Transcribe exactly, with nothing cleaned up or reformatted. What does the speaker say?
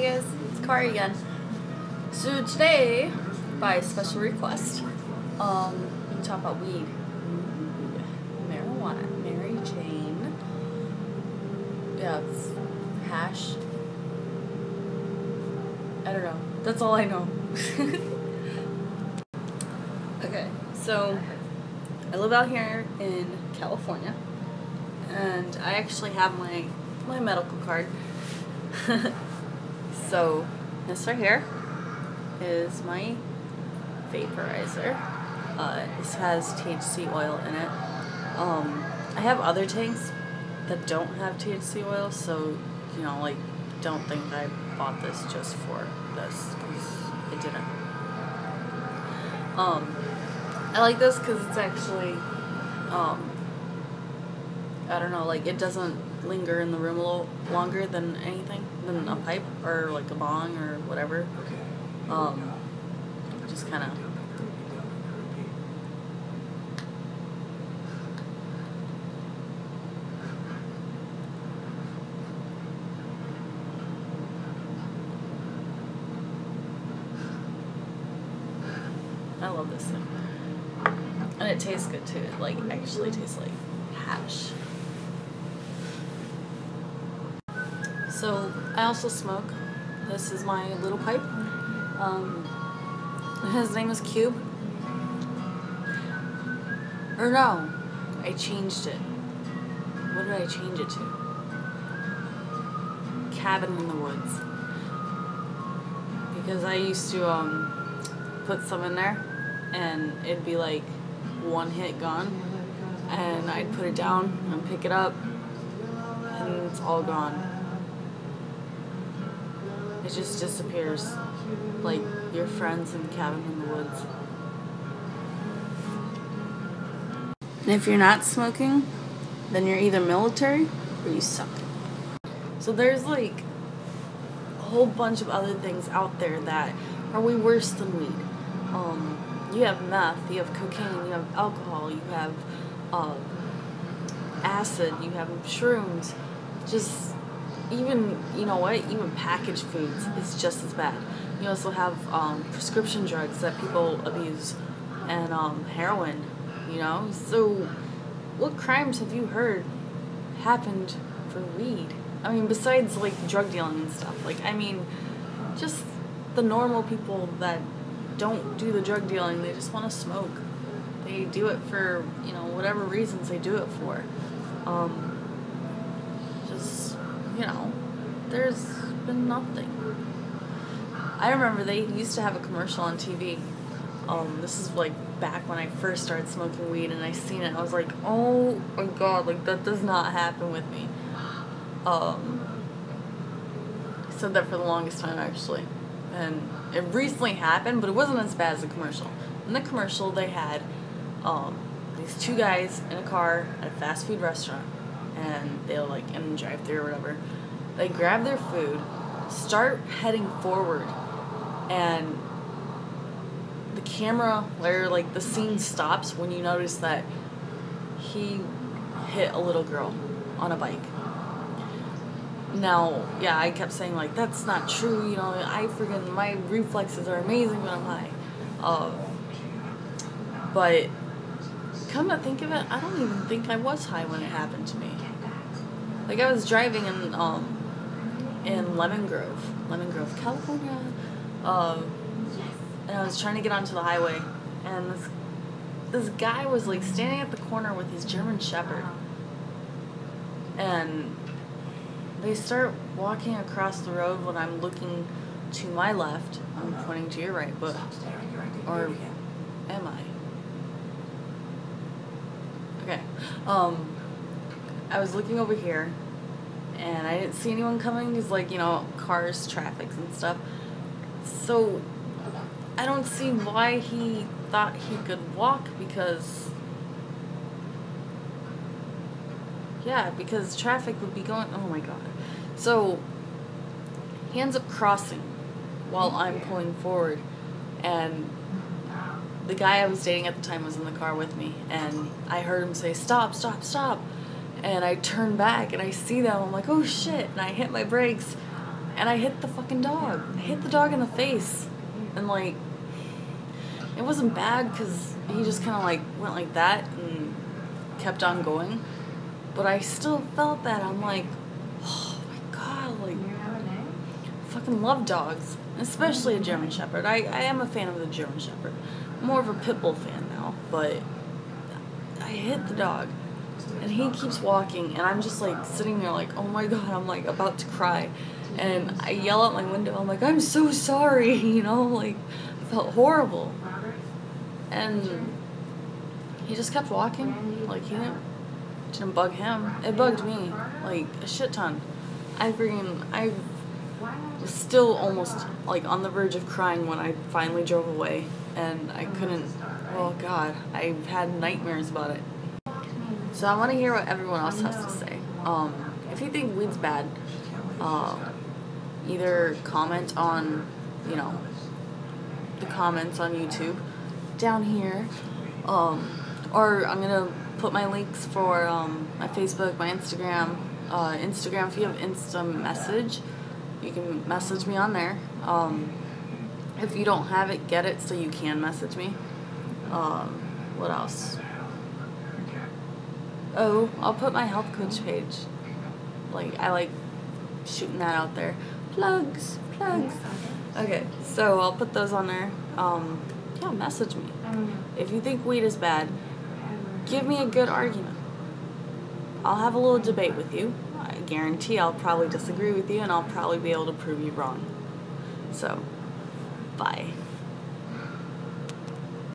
Hey guys, it's Kari again. So today, by special request, um, we can talk about weed, marijuana, Mary Jane, yeah, it's hash, I don't know, that's all I know. Okay, so I live out here in California, and I actually have my, my medical card. So this right here is my vaporizer. Uh, this has T H C oil in it. Um, I have other tanks that don't have T H C oil, so you know, like, don't think I bought this just for this, because I didn't. Um, I like this because it's actually, um, I don't know, like, it doesn't linger in the room a little longer than anything, than a pipe or like a bong or whatever. Um, just kind of. I love this thing. And it tastes good too. It, like, actually tastes like hash. So I also smoke. This is my little pipe. Um, his name is Cube. Or no, I changed it. What did I change it to? Cabin in the Woods. Because I used to um, put some in there, and it'd be like one hit gone, and I'd put it down and pick it up, and it's all gone. It just disappears, like your friends in Cabin in the Woods. And if you're not smoking, then you're either military or you suck. So there's like a whole bunch of other things out there that are way worse than weed. Um, you have meth, you have cocaine, you have alcohol, you have uh, acid, you have shrooms, just. Even, you know what, even packaged foods is just as bad. You also have um, prescription drugs that people abuse, and um, heroin, you know? So what crimes have you heard happened for weed? I mean, besides like drug dealing and stuff. Like, I mean, just the normal people that don't do the drug dealing, they just want to smoke. They do it for, you know, whatever reasons they do it for. Um, You know, there's been nothing. I remember they used to have a commercial on T V. Um, this is like back when I first started smoking weed, and I seen it. I was like, oh my god, like that does not happen with me. Um, I said that for the longest time actually, and it recently happened, but it wasn't as bad as the commercial. In the commercial, they had um, these two guys in a car at a fast food restaurant. And they'll like in the drive-thru or whatever, they grab their food, start heading forward, and the camera where like the scene stops when you notice that he hit a little girl on a bike. Now, yeah, I kept saying like that's not true, you know. I freaking my reflexes are amazing when I'm high, uh, but come to think of it, I don't even think I was high when it happened to me. Like, I was driving in um in Lemon Grove, Lemon Grove, California, uh, and I was trying to get onto the highway, and this this guy was like standing at the corner with his German Shepherd, and they start walking across the road when I'm looking to my left. I'm pointing to your right, but or am I? Okay, um, I was looking over here, and I didn't see anyone coming, because, like, you know, cars, traffic, and stuff. So, I don't see why he thought he could walk, because, yeah, because traffic would be going, oh my god. So, he ends up crossing while I'm pulling forward, and the guy I was dating at the time was in the car with me, and I heard him say, stop, stop, stop. And I turn back, and I see them. I'm like, oh shit, and I hit my brakes, and I hit the fucking dog. I hit the dog in the face, and like, it wasn't bad because he just kind of like went like that and kept on going, but I still felt that. I'm like, oh my god, like, I fucking love dogs, especially a German Shepherd. I, I am a fan of the German Shepherd. I'm more of a pit bull fan now, but I hit the dog. And he keeps walking, and I'm just like sitting there like, oh my god, I'm like about to cry. And I yell out my window, I'm like, I'm so sorry, you know, like, I felt horrible. And he just kept walking, like, he didn't, didn't bug him. It bugged me, like, a shit ton. I freaking, I was still almost like on the verge of crying when I finally drove away, and I couldn't, oh god, I had nightmares about it. So I want to hear what everyone else has to say. Um, if you think weed's bad, uh, either comment on, you know, the comments on YouTube down here, um, or I'm gonna put my links for um, my Facebook, my Instagram, uh, Instagram. If you have Insta message, you can message me on there. Um, if you don't have it, get it so you can message me. Um, what else? Oh, I'll put my health coach page. Like, I like shooting that out there. Plugs, plugs. Okay, so I'll put those on there. Um, yeah, message me. If you think weed is bad, give me a good argument. I'll have a little debate with you. I guarantee I'll probably disagree with you, and I'll probably be able to prove you wrong. So, bye.